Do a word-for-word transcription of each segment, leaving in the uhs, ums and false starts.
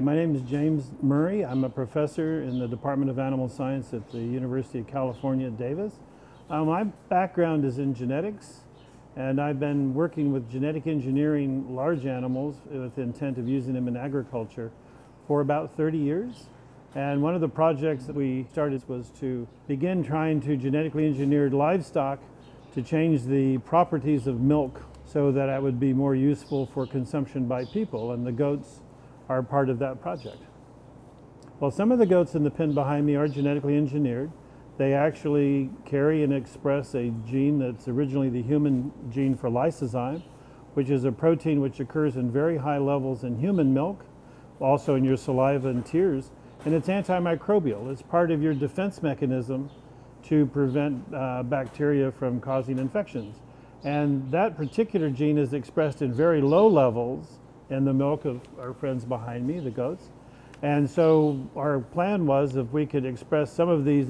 Hey, my name is James Murray. I'm a professor in the Department of Animal Science at the University of California, Davis. Um, my background is in genetics, and I've been working with genetic engineering large animals with the intent of using them in agriculture for about thirty years. And one of the projects that we started was to begin trying to genetically engineer livestock to change the properties of milk so that it would be more useful for consumption by people, and the goats are part of that project. Well, some of the goats in the pen behind me are genetically engineered. They actually carry and express a gene that's originally the human gene for lysozyme, which is a protein which occurs in very high levels in human milk, also in your saliva and tears, and it's antimicrobial. It's part of your defense mechanism to prevent uh, bacteria from causing infections. And that particular gene is expressed in very low levels in the milk of our friends behind me, the goats. And so our plan was if we could express some of these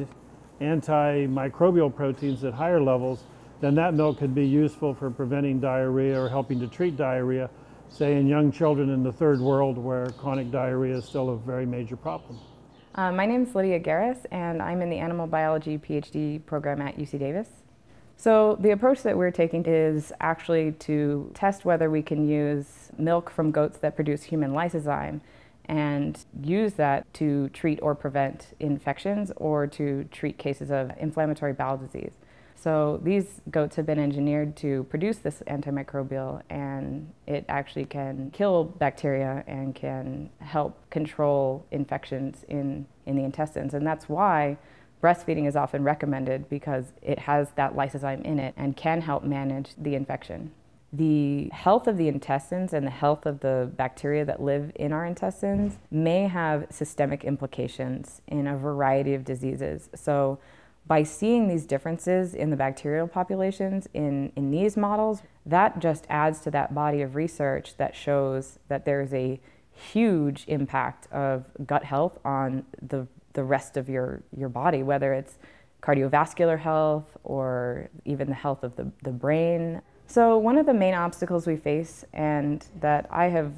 antimicrobial proteins at higher levels, then that milk could be useful for preventing diarrhea or helping to treat diarrhea, say in young children in the third world where chronic diarrhea is still a very major problem. Uh, my name is Lydia Garas, and I'm in the Animal Biology PhD program at U C Davis. So the approach that we're taking is actually to test whether we can use milk from goats that produce human lysozyme and use that to treat or prevent infections or to treat cases of inflammatory bowel disease. So these goats have been engineered to produce this antimicrobial, and it actually can kill bacteria and can help control infections in, in the intestines. And that's why breastfeeding is often recommended, because it has that lysozyme in it and can help manage the infection. The health of the intestines and the health of the bacteria that live in our intestines may have systemic implications in a variety of diseases. So by seeing these differences in the bacterial populations in, in these models, that just adds to that body of research that shows that there's a huge impact of gut health on the, the rest of your, your body, whether it's cardiovascular health or even the health of the, the brain. So one of the main obstacles we face, and that I have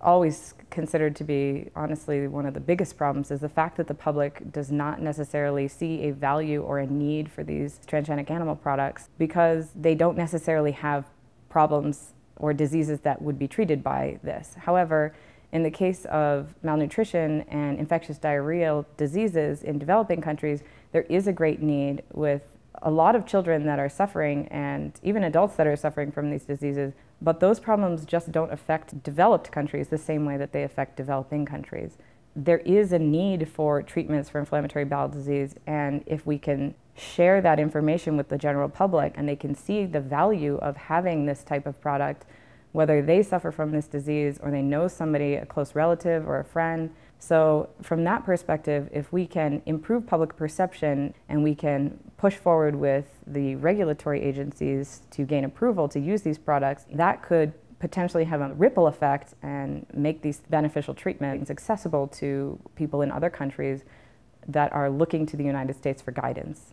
always considered to be honestly one of the biggest problems, is the fact that the public does not necessarily see a value or a need for these transgenic animal products because they don't necessarily have problems or diseases that would be treated by this. However, in the case of malnutrition and infectious diarrheal diseases in developing countries, there is a great need, with a lot of children that are suffering and even adults that are suffering from these diseases. But those problems just don't affect developed countries the same way that they affect developing countries. There is a need for treatments for inflammatory bowel disease, and if we can share that information with the general public and they can see the value of having this type of product, whether they suffer from this disease or they know somebody, a close relative or a friend. So from that perspective, if we can improve public perception and we can push forward with the regulatory agencies to gain approval to use these products, that could potentially have a ripple effect and make these beneficial treatments accessible to people in other countries that are looking to the United States for guidance.